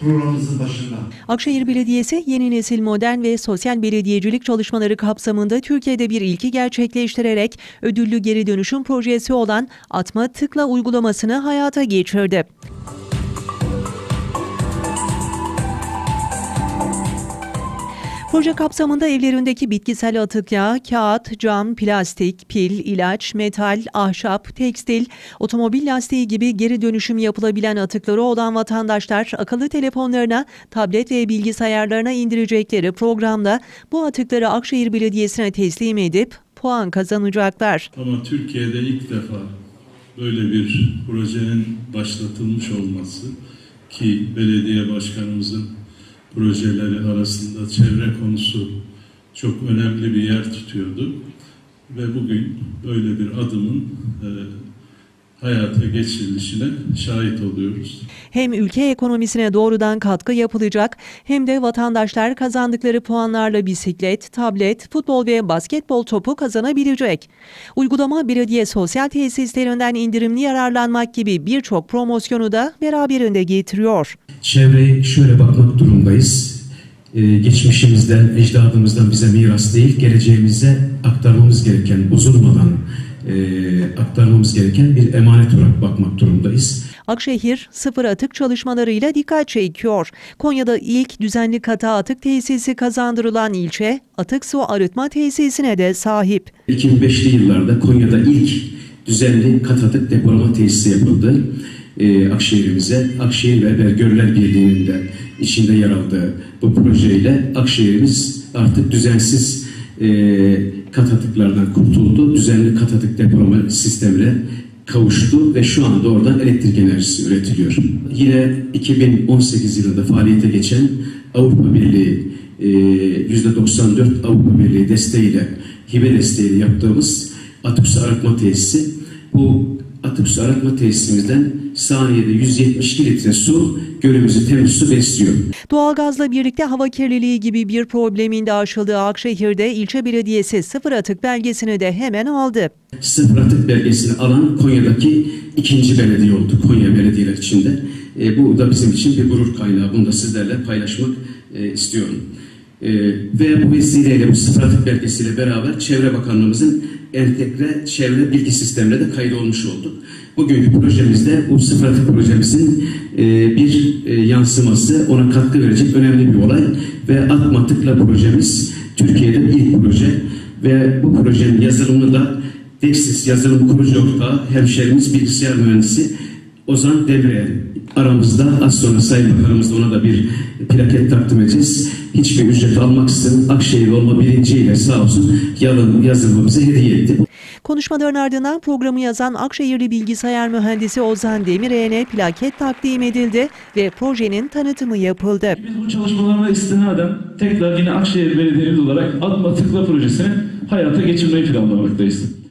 programımızın başında. Akşehir Belediyesi yeni nesil modern ve sosyal belediyecilik çalışmaları kapsamında Türkiye'de bir ilki gerçekleştirerek ödüllü geri dönüşüm projesi olan Atma Tıkla uygulamasını hayata geçirdi. Proje kapsamında evlerindeki bitkisel atık, yağ, kağıt, cam, plastik, pil, ilaç, metal, ahşap, tekstil, otomobil lastiği gibi geri dönüşüm yapılabilen atıkları olan vatandaşlar akıllı telefonlarına, tablet ve bilgisayarlarına indirecekleri programda bu atıkları Akşehir Belediyesi'ne teslim edip puan kazanacaklar. Ama Türkiye'de ilk defa böyle bir projenin başlatılmış olması ki belediye başkanımızın projeleri arasında çevre konusu çok önemli bir yer tutuyordu ve bugün böyle bir adımın hayata geçirilişine şahit oluyoruz. Hem ülke ekonomisine doğrudan katkı yapılacak hem de vatandaşlar kazandıkları puanlarla bisiklet, tablet, futbol ve basketbol topu kazanabilecek. Uygulama belediye sosyal tesislerinden indirimli yararlanmak gibi birçok promosyonu da beraberinde getiriyor. Çevreye şöyle bakmak durumdayız. Geçmişimizden, ecdadımızdan bize miras değil, geleceğimize aktarmamız gereken, bozulmadan aktarmamız gereken bir emanet olarak bakmak durumdayız. Akşehir sıfır atık çalışmalarıyla dikkat çekiyor. Konya'da ilk düzenli kata atık tesisi kazandırılan ilçe, atık su arıtma tesisine de sahip. 2005'li yıllarda Konya'da ilk düzenli kat atık depolama tesisi yapıldı. Akşehir'imize, Akşehir ve Bergörler Birliği'nin içinde yer aldığı bu projeyle Akşehir'imiz artık düzensiz kat atıklardan kurtuldu. Düzenli kat atık depolama sistemine kavuştu ve şu anda oradan elektrik enerjisi üretiliyor. Yine 2018 yılında faaliyete geçen Avrupa Birliği %94 Avrupa Birliği desteğiyle, hibe desteğiyle yaptığımız atık su arıtma tesisi. Bu atık su arıtma tesisimizden saniyede 172 litre su gölümüzü temiz su besliyor. Doğalgazla birlikte hava kirliliği gibi bir problemin de aşıldığı Akşehir'de ilçe belediyesi sıfır atık belgesini de hemen aldı. Sıfır atık belgesini alan Konya'daki ikinci belediye oldu. Konya belediyeler içinde. Bu da bizim için bir gurur kaynağı. Bunu da sizlerle paylaşmak istiyorum. Ve bu vesileyle, bu sıfır atık belgesiyle beraber Çevre Bakanlığımızın entegre çevre bilgi sistemine de kaydolmuş olduk. Bugünkü projemizde bu sıfır atık projemizin bir yansıması, ona katkı verecek önemli bir olay ve Atma Tıkla projemiz Türkiye'de ilk proje ve bu projenin yazılımını da Dexis yazılım kurucu ortağı hemşerimiz bilgisayar mühendisi Ozan Demirel aramızda, az sonra Sayın Bakanımızla ona da bir plaket takdim edeceğiz. Hiçbir ücret almaksızın Akşehir olma bilinciyle sağ olsun yazılımımızı hediye etti. Konuşmaların ardından programı yazan Akşehirli bilgisayar mühendisi Ozan Demirel'e plaket takdim edildi ve projenin tanıtımı yapıldı. Biz bu çalışmalarına istinaden tekrar yine Akşehir Belediyesi olarak Atma Tıkla projesini hayata geçirmeyi planlamaktayız.